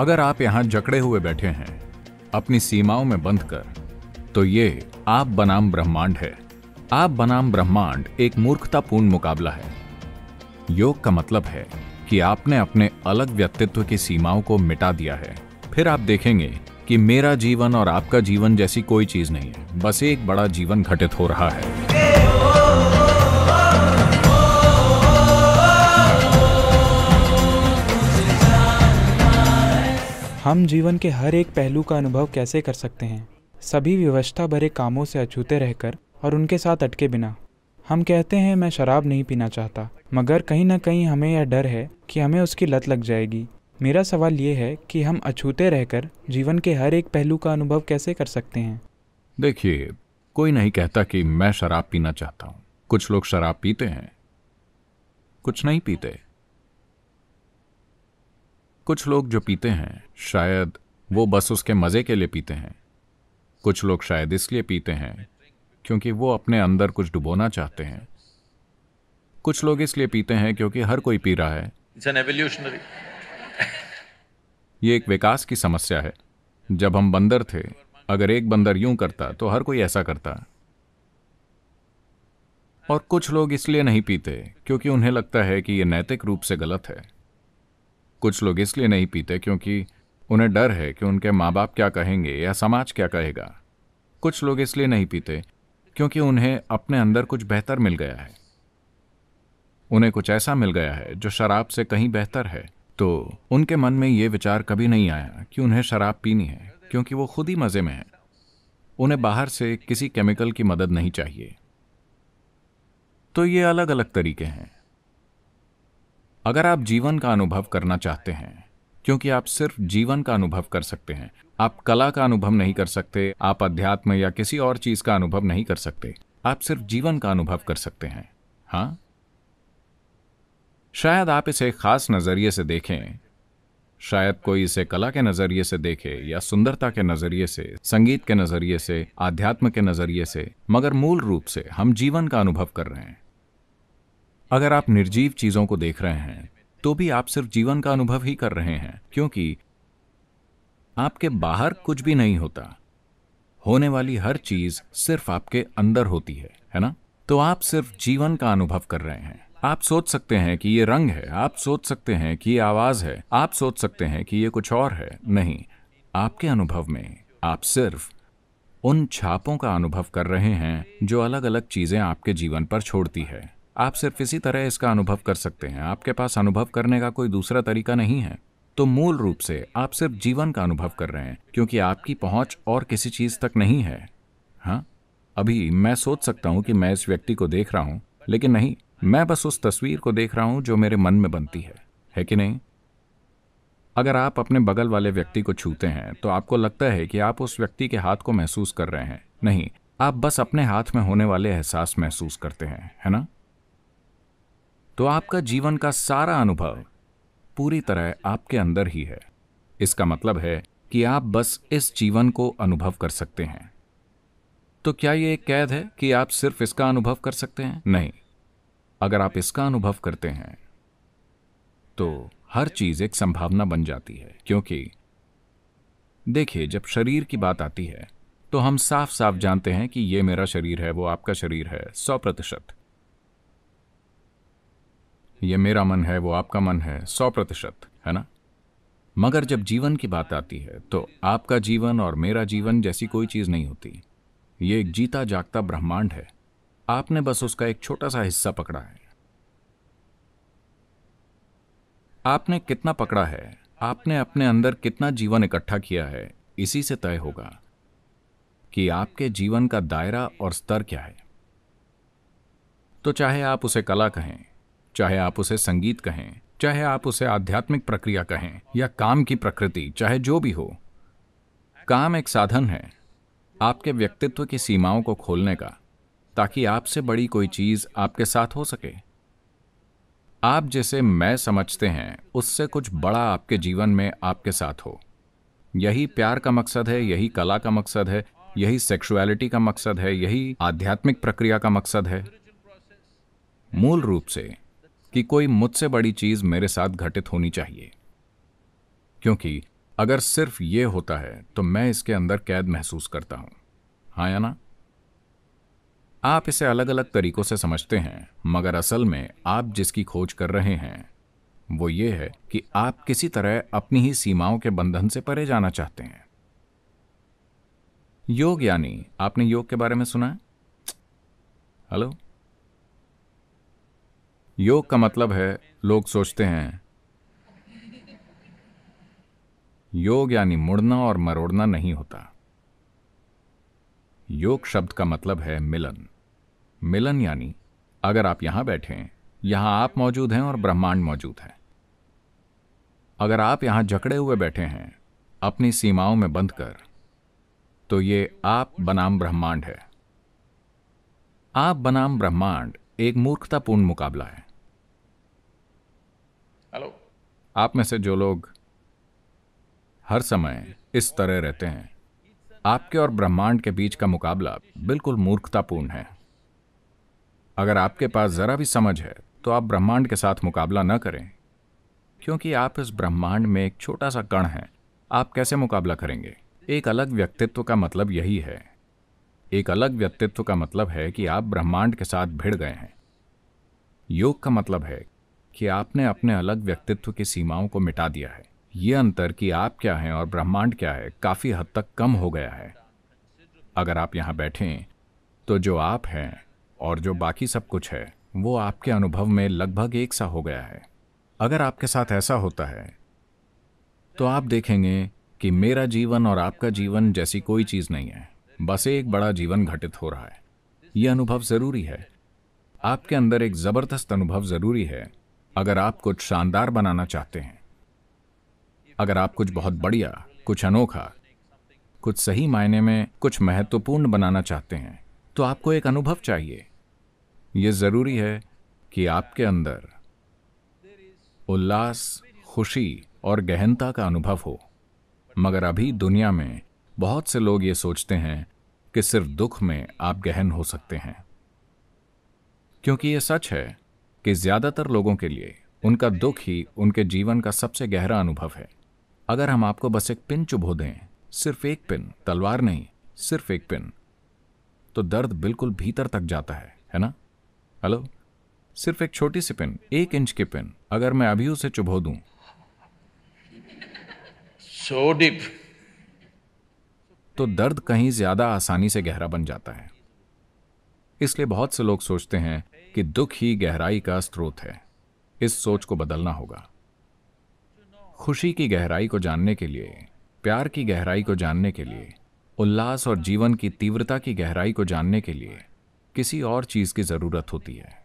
अगर आप यहां जकड़े हुए बैठे हैं अपनी सीमाओं में बंद कर, तो ये आप बनाम ब्रह्मांड है। आप बनाम ब्रह्मांड एक मूर्खतापूर्ण मुकाबला है। योग का मतलब है कि आपने अपने अलग व्यक्तित्व की सीमाओं को मिटा दिया है। फिर आप देखेंगे कि मेरा जीवन और आपका जीवन जैसी कोई चीज नहीं है, बस एक बड़ा जीवन घटित हो रहा है। हम जीवन के हर एक पहलू का अनुभव कैसे कर सकते हैं? सभी व्यवस्था भरे कामों से अछूते रहकर और उनके साथ अटके बिना। हम कहते हैं मैं शराब नहीं पीना चाहता, मगर कहीं ना कहीं हमें यह डर है कि हमें उसकी लत लग जाएगी। मेरा सवाल ये है कि हम अछूते रहकर जीवन के हर एक पहलू का अनुभव कैसे कर सकते हैं? देखिए, कोई नहीं कहता कि मैं शराब पीना चाहता हूँ। कुछ लोग शराब पीते हैं, कुछ नहीं पीते। कुछ लोग जो पीते हैं शायद वो बस उसके मज़े के लिए पीते हैं। कुछ लोग शायद इसलिए पीते हैं क्योंकि वो अपने अंदर कुछ डुबोना चाहते हैं। कुछ लोग इसलिए पीते हैं क्योंकि हर कोई पी रहा है। It's an evolutionary. ये एक विकास की समस्या है। जब हम बंदर थे, अगर एक बंदर यूं करता तो हर कोई ऐसा करता। और कुछ लोग इसलिए नहीं पीते क्योंकि उन्हें लगता है कि ये नैतिक रूप से गलत है। कुछ लोग इसलिए नहीं पीते क्योंकि उन्हें डर है कि उनके माँ बाप क्या कहेंगे या समाज क्या कहेगा। कुछ लोग इसलिए नहीं पीते क्योंकि उन्हें अपने अंदर कुछ बेहतर मिल गया है। उन्हें कुछ ऐसा मिल गया है जो शराब से कहीं बेहतर है, तो उनके मन में ये विचार कभी नहीं आया कि उन्हें शराब पीनी है, क्योंकि वो खुद ही मज़े में है। उन्हें बाहर से किसी केमिकल की मदद नहीं चाहिए। तो ये अलग अलग तरीके हैं। अगर आप जीवन का अनुभव करना चाहते हैं, क्योंकि आप सिर्फ जीवन का अनुभव कर सकते हैं, आप कला का अनुभव नहीं कर सकते, आप अध्यात्म या किसी और चीज़ का अनुभव नहीं कर सकते, आप सिर्फ जीवन का अनुभव कर सकते हैं। हाँ, शायद आप इसे खास नज़रिए से देखें, शायद कोई इसे कला के नज़रिए से देखे या सुंदरता के नज़रिए से, संगीत के नज़रिए से, आध्यात्म के नज़रिए से, मगर मूल रूप से हम जीवन का अनुभव कर रहे हैं। अगर आप निर्जीव चीजों को देख रहे हैं तो भी आप सिर्फ जीवन का अनुभव ही कर रहे हैं, क्योंकि आपके बाहर कुछ भी नहीं होता। होने वाली हर चीज सिर्फ आपके अंदर होती है ना? तो आप सिर्फ जीवन का अनुभव कर रहे हैं। आप सोच सकते हैं कि ये रंग है, आप सोच सकते हैं कि ये आवाज है, आप सोच सकते हैं कि ये कुछ और है। नहीं, आपके अनुभव में आप सिर्फ उन छापों का अनुभव कर रहे हैं जो अलग अलग चीजें आपके जीवन पर छोड़ती है। आप सिर्फ इसी तरह इसका अनुभव कर सकते हैं। आपके पास अनुभव करने का कोई दूसरा तरीका नहीं है। तो मूल रूप से आप सिर्फ जीवन का अनुभव कर रहे हैं, क्योंकि आपकी पहुंच और किसी चीज तक नहीं है। हाँ, अभी मैं सोच सकता हूं कि मैं इस व्यक्ति को देख रहा हूं, लेकिन नहीं, मैं बस उस तस्वीर को देख रहा हूं जो मेरे मन में बनती है कि नहीं? अगर आप अपने बगल वाले व्यक्ति को छूते हैं तो आपको लगता है कि आप उस व्यक्ति के हाथ को महसूस कर रहे हैं। नहीं, आप बस अपने हाथ में होने वाले एहसास महसूस करते हैं, है ना? तो आपका जीवन का सारा अनुभव पूरी तरह आपके अंदर ही है। इसका मतलब है कि आप बस इस जीवन को अनुभव कर सकते हैं। तो क्या यह एक कैद है कि आप सिर्फ इसका अनुभव कर सकते हैं? नहीं, अगर आप इसका अनुभव करते हैं तो हर चीज एक संभावना बन जाती है। क्योंकि देखिए, जब शरीर की बात आती है तो हम साफ साफ जानते हैं कि यह मेरा शरीर है, वो आपका शरीर है, 100%। ये मेरा मन है, वो आपका मन है, 100%, है ना? मगर जब जीवन की बात आती है तो आपका जीवन और मेरा जीवन जैसी कोई चीज़ नहीं होती। ये एक जीता जागता ब्रह्मांड है। आपने बस उसका एक छोटा सा हिस्सा पकड़ा है। आपने कितना पकड़ा है, आपने अपने अंदर कितना जीवन इकट्ठा किया है, इसी से तय होगा कि आपके जीवन का दायरा और स्तर क्या है। तो चाहे आप उसे कला कहें, चाहे आप उसे संगीत कहें, चाहे आप उसे आध्यात्मिक प्रक्रिया कहें या काम की प्रकृति, चाहे जो भी हो, काम एक साधन है आपके व्यक्तित्व की सीमाओं को खोलने का, ताकि आपसे बड़ी कोई चीज आपके साथ हो सके। आप जैसे मैं समझते हैं उससे कुछ बड़ा आपके जीवन में आपके साथ हो। यही प्यार का मकसद है, यही कला का मकसद है, यही सेक्सुअलिटी का मकसद है, यही आध्यात्मिक प्रक्रिया का मकसद है। मूल रूप से कि कोई मुझसे बड़ी चीज मेरे साथ घटित होनी चाहिए, क्योंकि अगर सिर्फ ये होता है तो मैं इसके अंदर कैद महसूस करता हूं। हाँ या ना? आप इसे अलग अलग तरीकों से समझते हैं, मगर असल में आप जिसकी खोज कर रहे हैं वो ये है कि आप किसी तरह अपनी ही सीमाओं के बंधन से परे जाना चाहते हैं। योग यानी आपने योग के बारे में सुना है? हेलो, योग का मतलब है, लोग सोचते हैं योग यानी मुड़ना और मरोड़ना नहीं होता। योग शब्द का मतलब है मिलन। मिलन यानी अगर आप यहां बैठे हैं, यहां आप मौजूद हैं और ब्रह्मांड मौजूद है। अगर आप यहां जकड़े हुए बैठे हैं अपनी सीमाओं में बंध कर, तो ये आप बनाम ब्रह्मांड है। आप बनाम ब्रह्मांड एक मूर्खतापूर्ण मुकाबला है। हेलो, आप में से जो लोग हर समय इस तरह रहते हैं, आपके और ब्रह्मांड के बीच का मुकाबला बिल्कुल मूर्खतापूर्ण है। अगर आपके पास जरा भी समझ है तो आप ब्रह्मांड के साथ मुकाबला न करें, क्योंकि आप इस ब्रह्मांड में एक छोटा सा कण हैं। आप कैसे मुकाबला करेंगे? एक अलग व्यक्तित्व का मतलब यही है। एक अलग व्यक्तित्व का मतलब है कि आप ब्रह्मांड के साथ भिड़ गए हैं। योग का मतलब है कि आपने अपने अलग व्यक्तित्व की सीमाओं को मिटा दिया है। यह अंतर कि आप क्या हैं और ब्रह्मांड क्या है काफी हद तक कम हो गया है। अगर आप यहां बैठें तो जो आप हैं और जो बाकी सब कुछ है वो आपके अनुभव में लगभग एक सा हो गया है। अगर आपके साथ ऐसा होता है तो आप देखेंगे कि मेरा जीवन और आपका जीवन जैसी कोई चीज नहीं है, बस एक बड़ा जीवन घटित हो रहा है। यह अनुभव जरूरी है। आपके अंदर एक जबरदस्त अनुभव जरूरी है अगर आप कुछ शानदार बनाना चाहते हैं। अगर आप कुछ बहुत बढ़िया, कुछ अनोखा, कुछ सही मायने में कुछ महत्वपूर्ण बनाना चाहते हैं, तो आपको एक अनुभव चाहिए। यह जरूरी है कि आपके अंदर उल्लास, खुशी और गहनता का अनुभव हो। मगर अभी दुनिया में बहुत से लोग ये सोचते हैं कि सिर्फ दुख में आप गहन हो सकते हैं, क्योंकि यह सच है कि ज्यादातर लोगों के लिए उनका दुख ही उनके जीवन का सबसे गहरा अनुभव है। अगर हम आपको बस एक पिन चुभो दें, सिर्फ एक पिन, तलवार नहीं, सिर्फ एक पिन, तो दर्द बिल्कुल भीतर तक जाता है ना? हेलो, सिर्फ एक छोटी सी पिन, 1 इंच की पिन, अगर मैं अभी उसे चुभो दूं, सो डीप, तो दर्द कहीं ज्यादा आसानी से गहरा बन जाता है। इसलिए बहुत से लोग सोचते हैं कि दुख ही गहराई का स्रोत है। इस सोच को बदलना होगा। खुशी की गहराई को जानने के लिए, प्यार की गहराई को जानने के लिए, उल्लास और जीवन की तीव्रता की गहराई को जानने के लिए किसी और चीज की जरूरत होती है।